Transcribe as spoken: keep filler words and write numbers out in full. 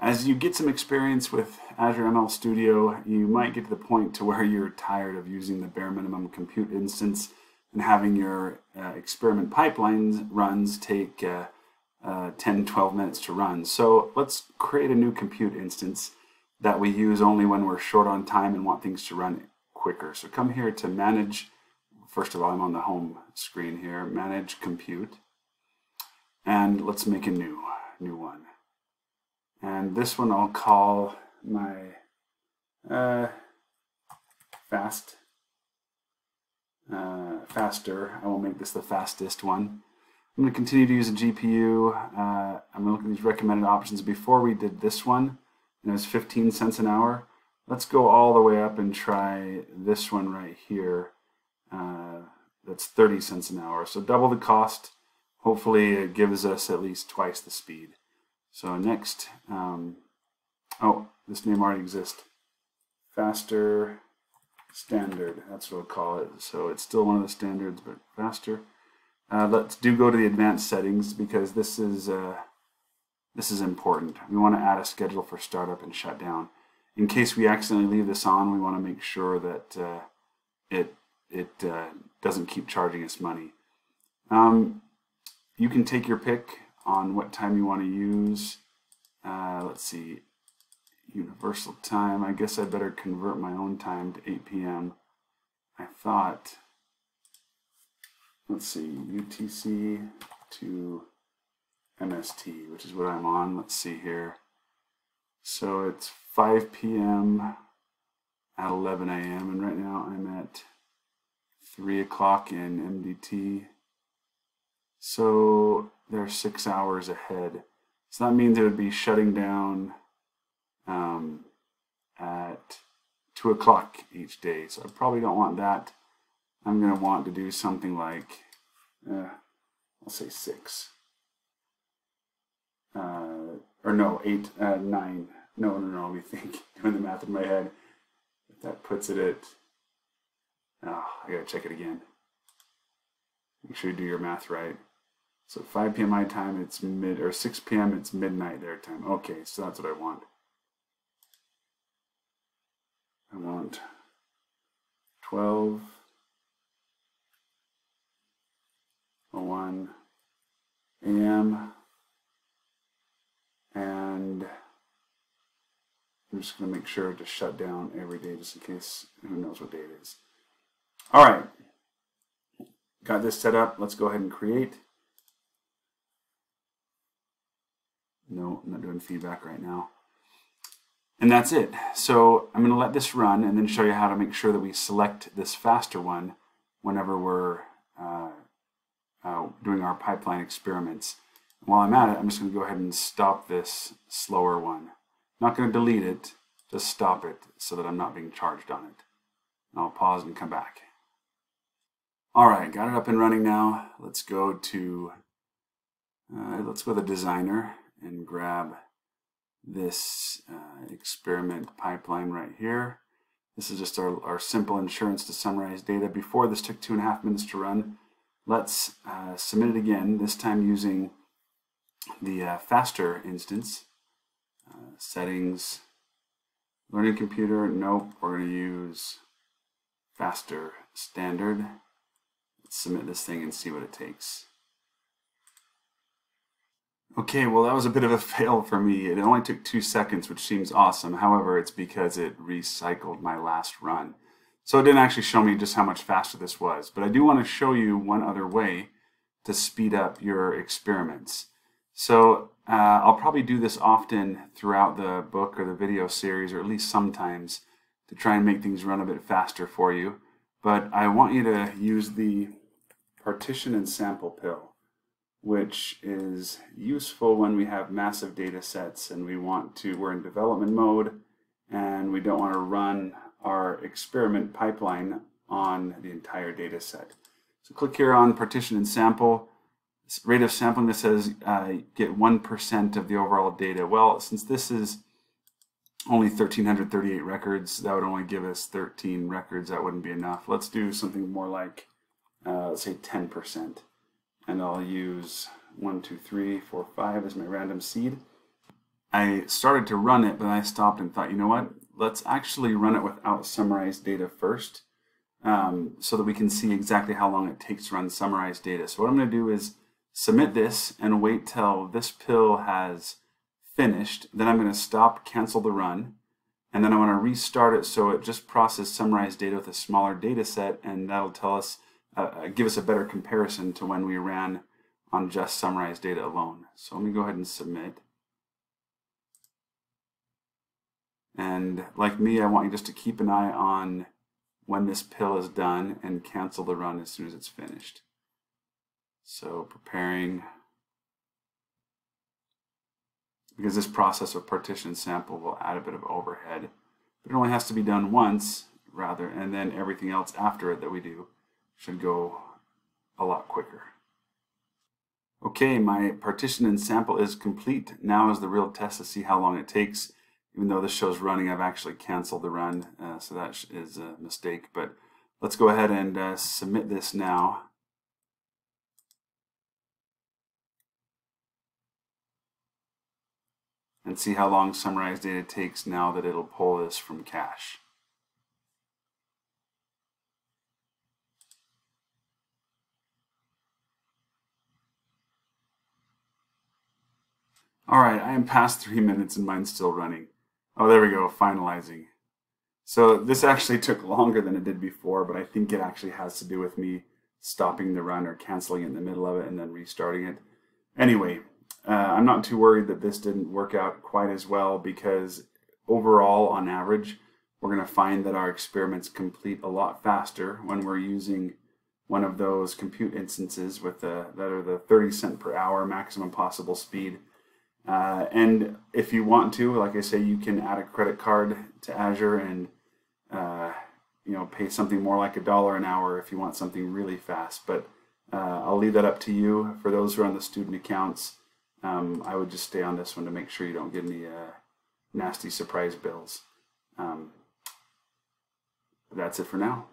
As you get some experience with Azure M L Studio, you might get to the point to where you're tired of using the bare minimum compute instance and having your uh, experiment pipelines runs take uh, uh, ten, twelve minutes to run. So let's create a new compute instance that we use only when we're short on time and want things to run quicker. So come here to manage. First of all, I'm on the home screen here, manage compute. And let's make a new, new one. And this one I'll call my uh, fast, uh, faster. I will make this the fastest one. I'm going to continue to use a G P U. Uh, I'm going to look at these recommended options. Before we did this one, and it was fifteen cents an hour. Let's go all the way up and try this one right here. Uh, that's thirty cents an hour. So double the cost. Hopefully it gives us at least twice the speed. So next, um, oh, this name already exists. Faster standard, that's what we'll call it. So it's still one of the standards, but faster. Uh, let's do go to the advanced settings because this is uh, this is important. We want to add a schedule for startup and shutdown. In case we accidentally leave this on, we want to make sure that uh, it it uh, doesn't keep charging us money. Um, you can take your pick on what time you want to use. Uh, let's see, universal time. I guess I better convert my own time to eight P M I thought, let's see, U T C to M S T, which is what I'm on. Let's see here. So it's five P M at eleven A M and right now I'm at three o'clock in M D T. So they're six hours ahead. So that means it would be shutting down um, at two o'clock each day. So I probably don't want that. I'm going to want to do something like, uh, I'll say six. Uh, or no, eight, uh, nine. No, no, no, we think, doing the math in my head. If that puts it at, oh, I got to check it again. Make sure you do your math right. So five P M my time, it's mid, or six P M it's midnight their time. Okay, so that's what I want. I want twelve oh one A M and I'm just going to make sure to shut down every day just in case, who knows what day it is. All right, got this set up. Let's go ahead and create. No, I'm not doing feedback right now. And that's it. So I'm going to let this run and then show you how to make sure that we select this faster one whenever we're uh, uh, doing our pipeline experiments. And while I'm at it, I'm just going to go ahead and stop this slower one. Not going to delete it, just stop it so that I'm not being charged on it. And I'll pause and come back. All right, got it up and running now. Let's go to, uh, let's go to the designer and grab this uh, experiment pipeline right here. This is just our, our simple insurance to summarize data. Before this took two and a half minutes to run. Let's uh, submit it again, this time using the uh, faster instance. Uh, settings, learning computer, nope, we're going to use faster standard. Let's submit this thing and see what it takes. Okay, well that was a bit of a fail for me. It only took two seconds, which seems awesome. However, it's because it recycled my last run. So it didn't actually show me just how much faster this was. But I do want to show you one other way to speed up your experiments. So uh, I'll probably do this often throughout the book or the video series, or at least sometimes, to try and make things run a bit faster for you. But I want you to use the partition and sample pill, which is useful when we have massive data sets and we want to, we're in development mode and we don't want to run our experiment pipeline on the entire data set. So click here on partition and sample. Rate of sampling, that says uh, get one percent of the overall data. Well, since this is only one thousand three hundred thirty-eight records, that would only give us thirteen records. That wouldn't be enough. Let's do something more like, uh, let's say ten percent. And I'll use one, two, three, four, five as my random seed. I started to run it, but I stopped and thought, you know what, let's actually run it without summarized data first, um, so that we can see exactly how long it takes to run summarized data. So what I'm going to do is submit this and wait till this pill has finished. Then I'm going to stop, cancel the run, and then I want to restart it so it just processes summarized data with a smaller data set, and that'll tell us, uh, give us a better comparison to when we ran on just summarized data alone. So let me go ahead and submit. And like me, I want you just to keep an eye on when this pill is done and cancel the run as soon as it's finished. So preparing, because this process of partition sample will add a bit of overhead, but it only has to be done once rather, and then everything else after it that we do should go a lot quicker. Okay, my partition and sample is complete. Now is the real test to see how long it takes. Even though this show's running, I've actually canceled the run, uh, so that is a mistake. But let's go ahead and uh, submit this now. And see how long summarized data takes now that it'll pull this from cache. All right, I am past three minutes and mine's still running. Oh, there we go, finalizing. So this actually took longer than it did before, but I think it actually has to do with me stopping the run or canceling it in the middle of it and then restarting it. Anyway, Uh, I'm not too worried that this didn't work out quite as well, because overall, on average, we're going to find that our experiments complete a lot faster when we're using one of those compute instances with the, that are the thirty cent per hour maximum possible speed. Uh, and if you want to, like I say, you can add a credit card to Azure and uh, you know, pay something more like a dollar an hour if you want something really fast. But uh, I'll leave that up to you. For those who are on the student accounts, Um, I would just stay on this one to make sure you don't get any uh, nasty surprise bills. Um, that's it for now.